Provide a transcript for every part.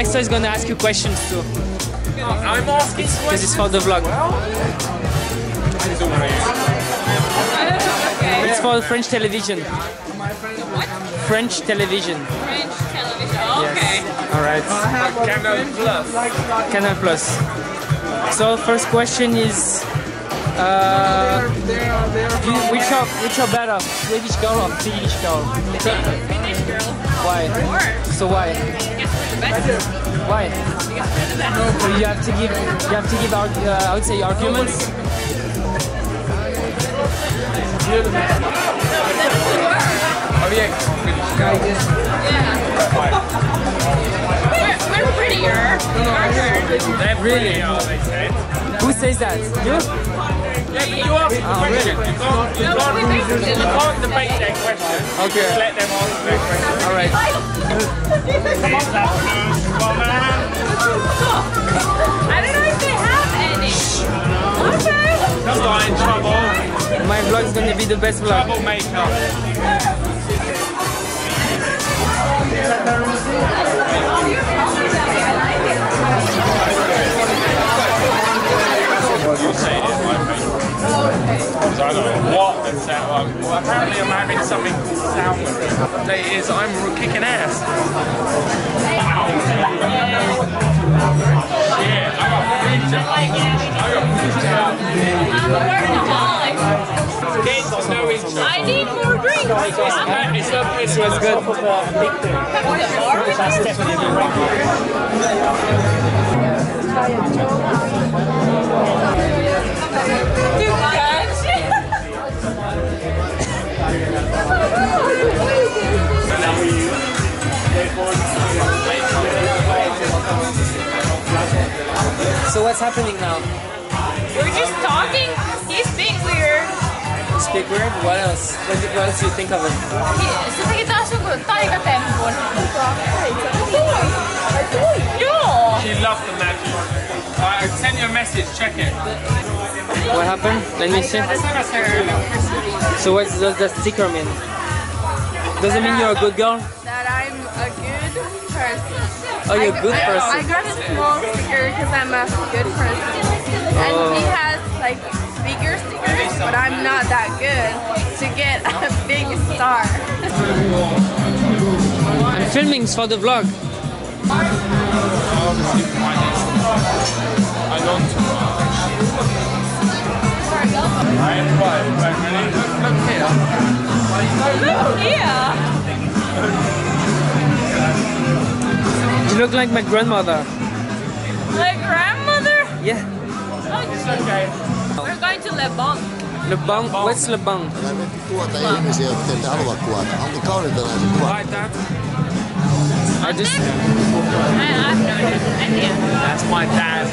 Vesta is gonna ask you questions too. I'm asking questions. This is for the vlog. Well, I don't know. Okay. It's for French television. What? French television. French television. Oh, okay. Yes. All right. Canal+. So first question is, which are better, Swedish girl or Finnish girl? Finnish girl. Why? So why? Why? So you have to give out. I would say arguments. Oh yeah, Finnish girl. Yeah. We're prettier. They're really are, they said. Who says that? You? Yeah, but you asked the question. Really? You can't debate their question. Okay. Just let them ask their question. All right. I don't know if they have any. Okay. Not in trouble. My vlog's gonna be the best vlog. Troublemaker. You say it is my favorite. Because I don't know what the sound. Well, apparently I'm having something called sound. The day is I'm kicking ass. Wow. Yeah, I got freaked out. I need more drinks. It's good. That's definitely a drink. So what's happening now? We're just talking. He's being weird. He's being weird? What else? What else do you think of him? She loved the magic. I sent you a message. Check it. What happened? Let me see. So what does that sticker mean? Does it mean you're a good girl? That I'm a good person. Oh, you're a good person. I got a small sticker because I'm a good person. Oh. And he has like bigger stickers, but I'm not that good to get a big star. I'm filming for the vlog. I don't look here. You look like my grandmother. My grandmother? Yeah. Oh, it's okay. We're going to Le Bon. What's Le Bon? I have no idea. That's my dad.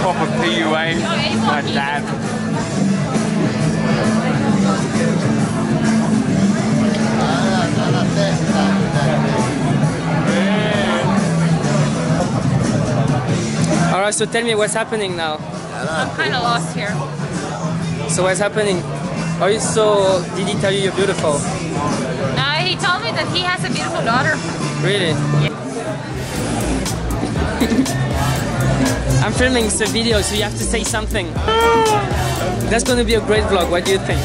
Proper PUA. My dad. Alright, so tell me what's happening now. I'm kind of lost here. So what's happening? Did he tell you you're beautiful? He told me that he has a beautiful daughter. Really? Yeah. I'm filming a video, so you have to say something. That's gonna be a great vlog, what do you think?